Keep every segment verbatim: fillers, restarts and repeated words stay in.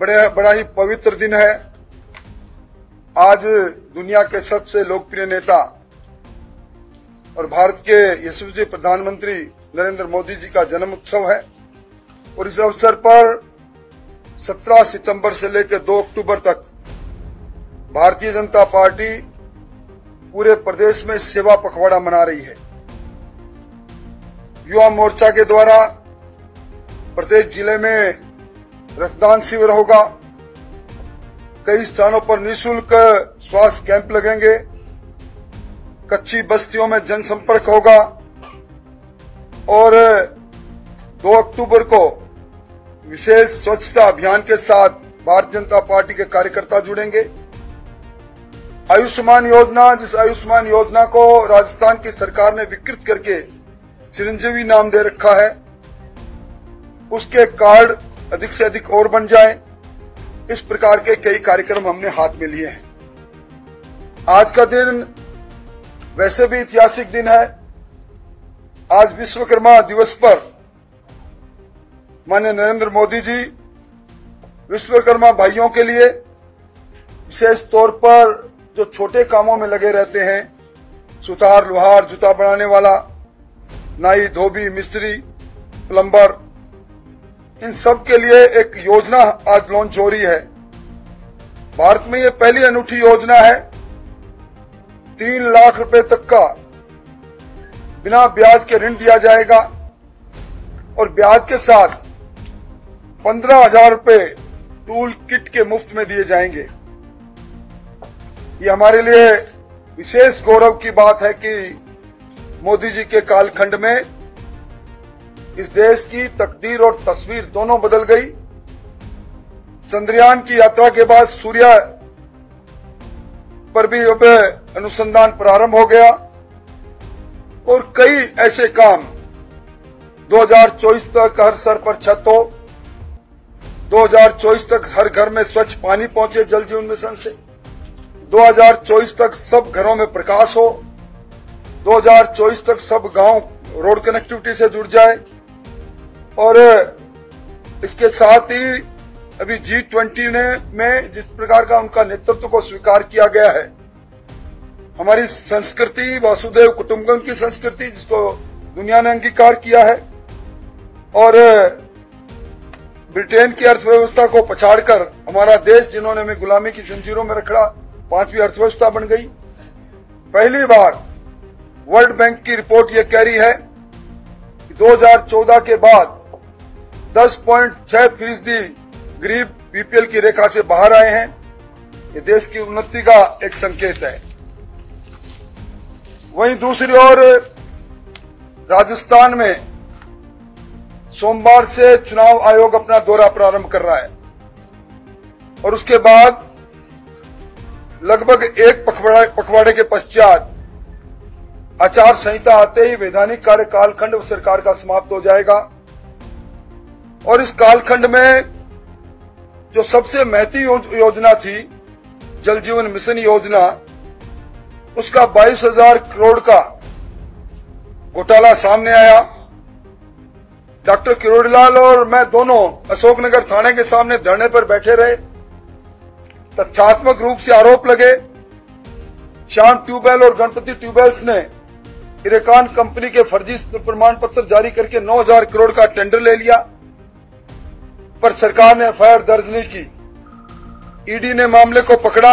बड़े बड़ा ही पवित्र दिन है। आज दुनिया के सबसे लोकप्रिय नेता और भारत के यशस्वी प्रधानमंत्री नरेंद्र मोदी जी का जन्म उत्सव है और इस अवसर पर सत्रह सितंबर से लेकर दो अक्टूबर तक भारतीय जनता पार्टी पूरे प्रदेश में सेवा पखवाड़ा मना रही है। युवा मोर्चा के द्वारा प्रत्येक जिले में रक्तदान शिविर होगा, कई स्थानों पर निःशुल्क स्वास्थ्य कैंप लगेंगे, कच्ची बस्तियों में जनसंपर्क होगा और दो अक्टूबर को विशेष स्वच्छता अभियान के साथ भारतीय जनता पार्टी के कार्यकर्ता जुड़ेंगे। आयुष्मान योजना, जिस आयुष्मान योजना को राजस्थान की सरकार ने विकृत करके चिरंजीवी नाम दे रखा है, उसके कार्ड अधिक से अधिक और बन जाएं, इस प्रकार के कई कार्यक्रम हमने हाथ में लिए हैं। आज का दिन वैसे भी ऐतिहासिक दिन है। आज विश्वकर्मा दिवस पर माननीय नरेंद्र मोदी जी विश्वकर्मा भाइयों के लिए विशेष तौर पर जो छोटे कामों में लगे रहते हैं, सुतार, लोहार, जूता बनाने वाला, नाई, धोबी, मिस्त्री, प्लम्बर, इन सब के लिए एक योजना आज लॉन्च हो रही है। भारत में यह पहली अनूठी योजना है। तीन लाख रुपए तक का बिना ब्याज के ऋण दिया जाएगा और ब्याज के साथ पंद्रह हजार रुपए टूल किट के मुफ्त में दिए जाएंगे। ये हमारे लिए विशेष गौरव की बात है कि मोदी जी के कालखंड में इस देश की तकदीर और तस्वीर दोनों बदल गई। चंद्रयान की यात्रा के बाद सूर्य पर भी अनुसंधान प्रारंभ हो गया और कई ऐसे काम दो हजार चौबीस तक हर सर पर छत हो, दो हजार चौबीस तक हर घर में स्वच्छ पानी पहुंचे जल जीवन मिशन से, दो हजार चौबीस तक सब घरों में प्रकाश हो, दो हजार चौबीस तक सब गांव रोड कनेक्टिविटी से जुड़ जाए और इसके साथ ही अभी जी ट्वेंटी ने में जिस प्रकार का उनका नेतृत्व को स्वीकार किया गया है, हमारी संस्कृति वासुदेव कुटुम्ब की संस्कृति जिसको दुनिया ने अंगीकार किया है और ब्रिटेन की अर्थव्यवस्था को पछाड़कर हमारा देश जिन्होंने हमें गुलामी की जंजीरों में रखा, पांचवी अर्थव्यवस्था बन गई। पहली बार वर्ल्ड बैंक की रिपोर्ट ये कह रही है कि दो हजार चौदह के बाद दस पॉइंट छह फीसदी गरीब बीपीएल की रेखा से बाहर आए हैं। ये देश की उन्नति का एक संकेत है। वहीं दूसरी ओर राजस्थान में सोमवार से चुनाव आयोग अपना दौरा प्रारंभ कर रहा है और उसके बाद लगभग एक पखवाड़े पखवाड़े के पश्चात आचार संहिता आते ही वैधानिक कार्य कालखंड सरकार का समाप्त हो जाएगा और इस कालखंड में जो सबसे महती योजना थी जल जीवन मिशन योजना, उसका बाईस हजार करोड़ का घोटाला सामने आया। डॉक्टर किरोड़ीलाल और मैं दोनों अशोकनगर थाने के सामने धरने पर बैठे रहे। तथ्यात्मक रूप से आरोप लगे। श्याम ट्यूबवेल और गणपति ट्यूबवेल्स ने इरेकान कंपनी के फर्जी प्रमाण पत्र जारी करके नौ हजार करोड़ का टेंडर ले लिया, पर सरकार ने एफ आई आर दर्ज नहीं की। ईडी ने मामले को पकड़ा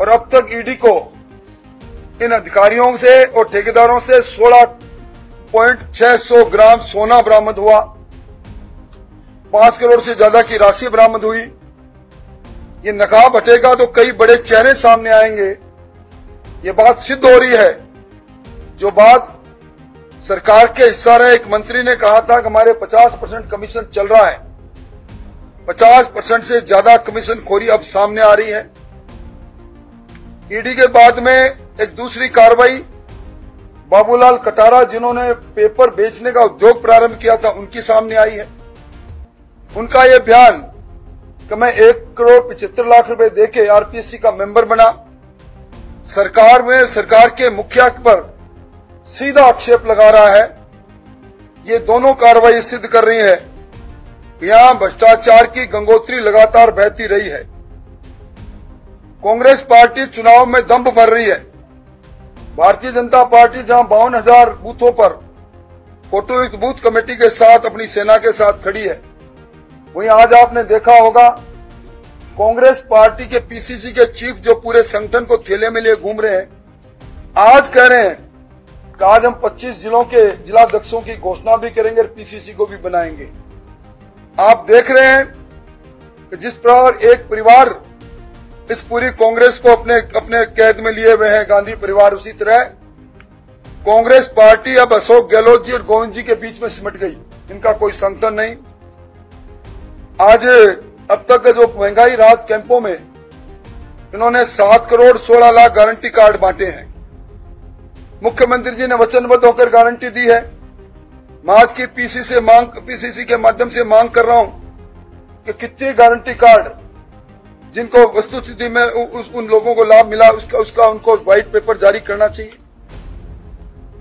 और अब तक ईडी को इन अधिकारियों से और ठेकेदारों से सोलह पॉइंट छह सौ ग्राम सोना बरामद हुआ, पांच करोड़ से ज्यादा की राशि बरामद हुई। ये नकाब हटेगा तो कई बड़े चेहरे सामने आएंगे। ये बात सिद्ध हो रही है। जो बात सरकार के हिस्सा रहे एक मंत्री ने कहा था कि हमारे पचास परसेंट कमीशन चल रहा है, पचास परसेंट से ज्यादा कमीशन खोरी अब सामने आ रही है। ईडी के बाद में एक दूसरी कार्रवाई बाबूलाल कटारा जिन्होंने पेपर बेचने का उद्योग प्रारंभ किया था, उनकी सामने आई है। उनका यह बयान कि मैं एक करोड़ पिछहत्तर लाख रुपए देके आर पी एस सी का मेंबर बना, सरकार में सरकार के मुखिया पर सीधा आक्षेप लगा रहा है। ये दोनों कार्रवाई सिद्ध कर रही है यहाँ भ्रष्टाचार की गंगोत्री लगातार बहती रही है। कांग्रेस पार्टी चुनाव में दम्भ भर रही है। भारतीय जनता पार्टी जहां बावन हजार बूथों पर फोटोयुक्त बूथ कमेटी के साथ अपनी सेना के साथ खड़ी है, वहीं आज आपने देखा होगा कांग्रेस पार्टी के पीसीसी के चीफ जो पूरे संगठन को थैले में लिए घूम रहे हैं, आज कह रहे हैं कि आज हम पच्चीस जिलों के जिलाध्यक्षों की घोषणा भी करेंगे और पीसीसी को भी बनाएंगे। आप देख रहे हैं कि जिस प्रकार एक परिवार इस पूरी कांग्रेस को अपने अपने कैद में लिए हुए हैं, गांधी परिवार, उसी तरह कांग्रेस पार्टी अब अशोक गहलोत जी और गोविंद जी के बीच में सिमट गई। इनका कोई संगठन नहीं। आज अब तक जो महंगाई राहत कैंपों में इन्होंने सात करोड़ सोलह लाख गारंटी कार्ड बांटे हैं। मुख्यमंत्री जी ने वचनबद्ध होकर गारंटी दी है। मैं आज की पीसी से मांग पीसीसी के माध्यम से मांग कर रहा हूं कि कितने गारंटी कार्ड जिनको वस्तुस्थिति में उस, उन लोगों को लाभ मिला उसका उसका उनको व्हाइट पेपर जारी करना चाहिए।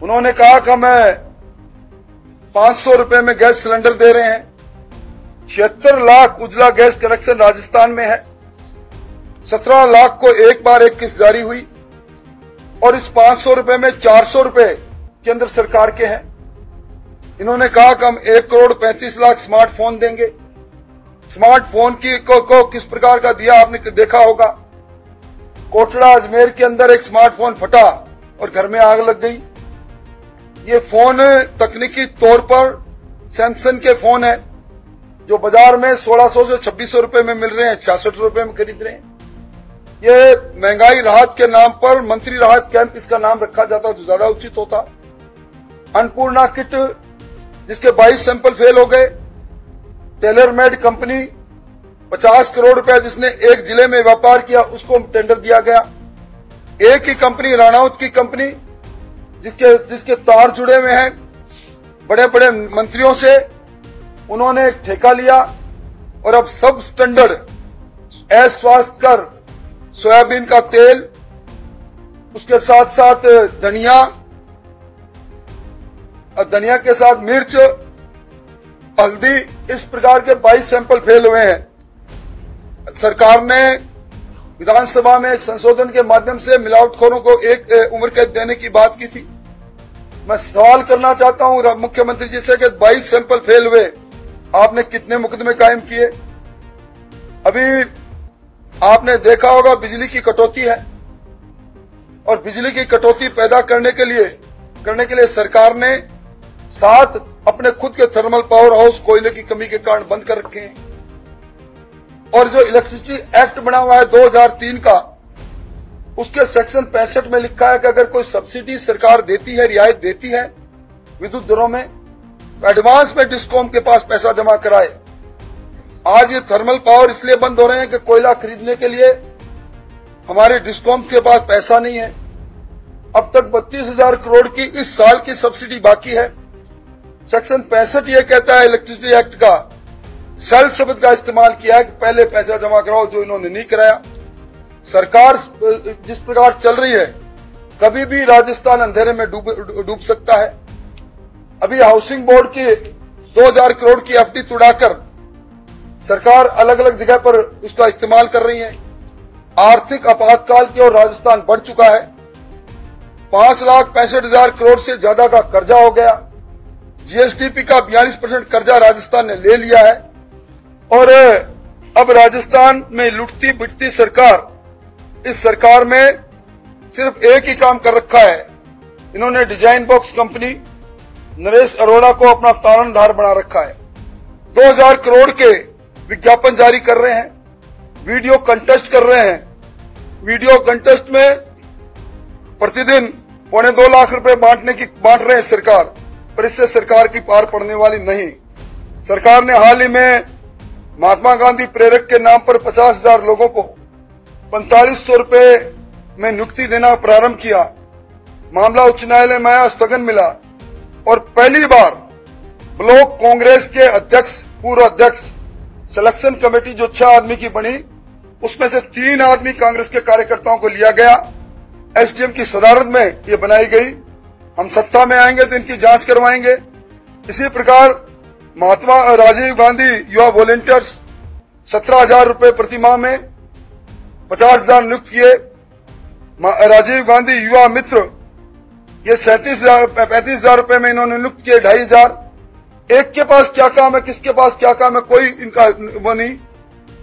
उन्होंने कहा कि मैं पांच सौ रुपए में गैस सिलेंडर दे रहे हैं। छिहत्तर लाख उजला गैस कनेक्शन राजस्थान में है। सत्रह लाख को एक बार एक किस्त जारी हुई और इस पांच सौ रुपए में चार सौ रुपए केंद्र सरकार के हैं। इन्होंने कहा कि हम एक करोड़ पैंतीस लाख स्मार्टफोन देंगे। स्मार्टफोन की को, को किस प्रकार का दिया आपने देखा होगा। कोटड़ा अजमेर के अंदर एक स्मार्टफोन फटा और घर में आग लग गई। ये फोन तकनीकी तौर पर सैमसंग के फोन है जो बाजार में सोलह सौ से छब्बीस सौ रुपए में मिल रहे हैं, छियासठ रुपए में खरीद रहे हैं। ये महंगाई राहत के नाम पर मंत्री राहत कैंप इसका नाम रखा जाता तो ज्यादा उचित होता। अन्नपूर्णा किट जिसके बाईस सैंपल फेल हो गए। टेलर मेड कंपनी पचास करोड़ रुपए जिसने एक जिले में व्यापार किया उसको टेंडर दिया गया। एक ही कंपनी राणावत की कंपनी जिसके जिसके तार जुड़े हुए हैं बड़े बड़े मंत्रियों से, उन्होंने एक ठेका लिया और अब सब स्टैंडर्ड एस स्वास्थ्य कर सोयाबीन का तेल, उसके साथ साथ धनिया और धनिया के साथ मिर्च, हल्दी, इस प्रकार के बाईस सैंपल फेल हुए हैं। सरकार ने विधानसभा में एक संशोधन के माध्यम से मिलावटखोरों को एक उम्र कैद देने की बात की थी। मैं सवाल करना चाहता हूं मुख्यमंत्री जी से कि बाईस सैंपल फेल हुए, आपने कितने मुकदमे कायम किए। अभी आपने देखा होगा बिजली की कटौती है और बिजली की कटौती पैदा करने के लिए करने के लिए सरकार ने सात अपने खुद के थर्मल पावर हाउस कोयले की कमी के कारण बंद कर रखे हैं। और जो इलेक्ट्रिसिटी एक्ट बना हुआ है दो हजार तीन का, उसके सेक्शन पैंसठ में लिखा है कि अगर कोई सब्सिडी सरकार देती है, रियायत देती है विद्युत दरों में, एडवांस में डिस्कॉम के पास पैसा जमा कराए। आज ये थर्मल पावर इसलिए बंद हो रहे हैं कि कोयला खरीदने के लिए हमारे डिस्कॉम के पास पैसा नहीं है। अब तक बत्तीस हजार करोड़ की इस साल की सब्सिडी बाकी है। सेक्शन पैंसठ ये कहता है इलेक्ट्रिसिटी एक्ट का, सेल शब्द का इस्तेमाल किया है कि पहले पैसा जमा कराओ, जो इन्होंने नहीं कराया। सरकार जिस प्रकार चल रही है, कभी भी राजस्थान अंधेरे में डूब सकता है। अभी हाउसिंग बोर्ड की दो हजार करोड़ की एफडी तुड़ाकर सरकार अलग अलग जगह पर उसका इस्तेमाल कर रही है। आर्थिक आपातकाल की ओर राजस्थान बढ़ चुका है। पांच लाख पैंसठ हजार करोड़ से ज्यादा का कर्जा हो गया। जीएसटीपी का बयालीस परसेंट कर्जा राजस्थान ने ले लिया है और अब राजस्थान में लुटती बिटती सरकार, इस सरकार में सिर्फ एक ही काम कर रखा है, इन्होंने design box company Naresh Arora को अपना तारणहार बना रखा है। दो हजार करोड़ के विज्ञापन जारी कर रहे हैं, वीडियो कंटेस्ट कर रहे हैं। वीडियो कंटेस्ट में प्रतिदिन पौने दो लाख रुपए बांटने की बांट रहे हैं सरकार, पर इससे सरकार की पार पड़ने वाली नहीं। सरकार ने हाल ही में महात्मा गांधी प्रेरक के नाम पर पचास हजार लोगों को पैंतालीस सौ रुपए में नियुक्ति देना प्रारंभ किया। मामला उच्च न्यायालय में आया, स्थगन मिला और पहली बार ब्लॉक कांग्रेस के अध्यक्ष, पूर्व अध्यक्ष, सिलेक्शन कमेटी जो छह आदमी की बनी, उसमें से तीन आदमी कांग्रेस के कार्यकर्ताओं को लिया गया। एसडीएम की सदारत में ये बनाई गई। हम सत्ता में आएंगे तो इनकी जांच करवाएंगे। इसी प्रकार महात्मा राजीव गांधी युवा वॉलेंटियर्स सत्रह हजार रूपये प्रतिमाह में पचास हजार नियुक्त किए। राजीव गांधी युवा मित्र ये सैतीस हजार पैंतीस हजार रूपये में इन्होंने नियुक्त किए, ढाई हजार। एक के पास क्या काम है, किसके पास क्या काम है, कोई इनका वो नहीं,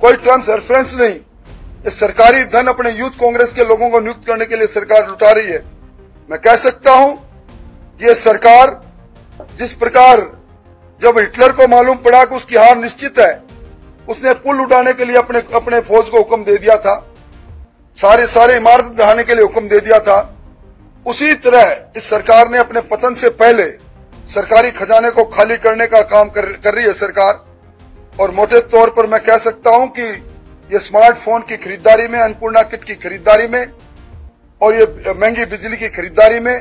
कोई टर्म्स रेफरेंस नहीं। इस सरकारी धन अपने यूथ कांग्रेस के लोगों को नियुक्त करने के लिए सरकार लुटा रही है। मैं कह सकता हूं ये सरकार जिस प्रकार जब हिटलर को मालूम पड़ा कि उसकी हार निश्चित है, उसने पुल उठाने के लिए अपने अपने फौज को हुक्म दे दिया था, सारे सारे इमारत ढहाने के लिए हुक्म दे दिया था। उसी तरह इस सरकार ने अपने पतन से पहले सरकारी खजाने को खाली करने का काम कर, कर रही है सरकार। और मोटे तौर पर मैं कह सकता हूं कि ये स्मार्टफोन की खरीदारी में, अन्नपूर्णा किट की खरीदारी में और ये महंगी बिजली की खरीदारी में,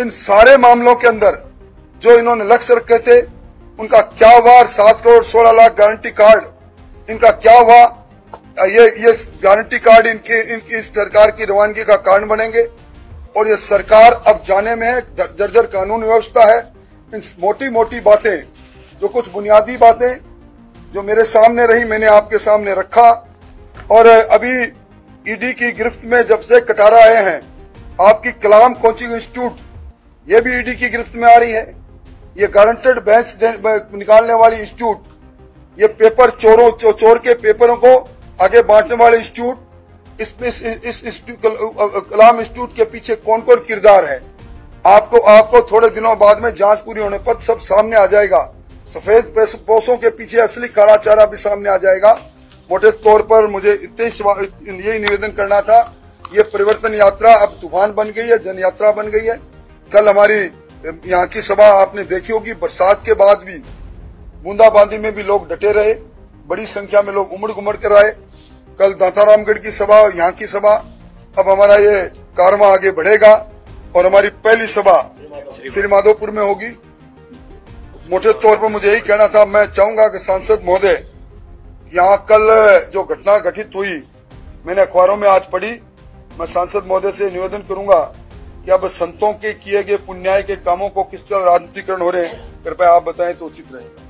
इन सारे मामलों के अंदर जो इन्होंने लक्ष्य रखे थे उनका क्या हुआ? सात करोड़ सोलह लाख गारंटी कार्ड इनका क्या हुआ? ये ये गारंटी कार्ड इनके इनकी इस सरकार की रवानगी का कारण बनेंगे। और ये सरकार अब जाने में जर्जर कानून व्यवस्था है। इन मोटी मोटी बातें, जो कुछ बुनियादी बातें जो मेरे सामने रही, मैंने आपके सामने रखा। और अभी ईडी की गिरफ्त में जब से कटारा आए हैं, आपकी कलाम कोचिंग इंस्टीट्यूट ये भी ईडी की गिरफ्त में आ रही है। ये गारंटेड बेंच निकालने वाली इंस्टीट्यूट, ये पेपर चोरों चो, चोर के पेपरों को आगे बांटने वाले इंस्टीट्यूट, इस इस, इस, इस कलाम इंस्टीट्यूट के पीछे कौन कौन किरदार है, आपको आपको थोड़े दिनों बाद में जांच पूरी होने पर सब सामने आ जाएगा। सफेद पैसों के पीछे असली कालाचारा भी सामने आ जाएगा। मोटे तौर पर मुझे इतने यही निवेदन करना था। ये परिवर्तन यात्रा अब तूफान बन गई है, जन यात्रा बन गई है। कल हमारी यहाँ की सभा आपने देखी होगी, बरसात के बाद भी बूंदाबांदी में भी लोग डटे रहे, बड़ी संख्या में लोग उमड़ घुमड़ कर आए। कल दातारामगढ़ की सभा और यहाँ की सभा, अब हमारा ये कारवां आगे बढ़ेगा और हमारी पहली सभा श्रीमाधोपुर में होगी। मोटे तौर पर मुझे यही कहना था। मैं चाहूंगा कि सांसद महोदय, यहाँ कल जो घटना घटित हुई मैंने अखबारों में आज पढ़ी, मैं सांसद महोदय से निवेदन करूंगा कि अब संतों के किए गए पुण्याय के कामों को किस तरह राजनीतिकरण हो रहे हैं, कृपया आप बताएं तो उचित रहेगा।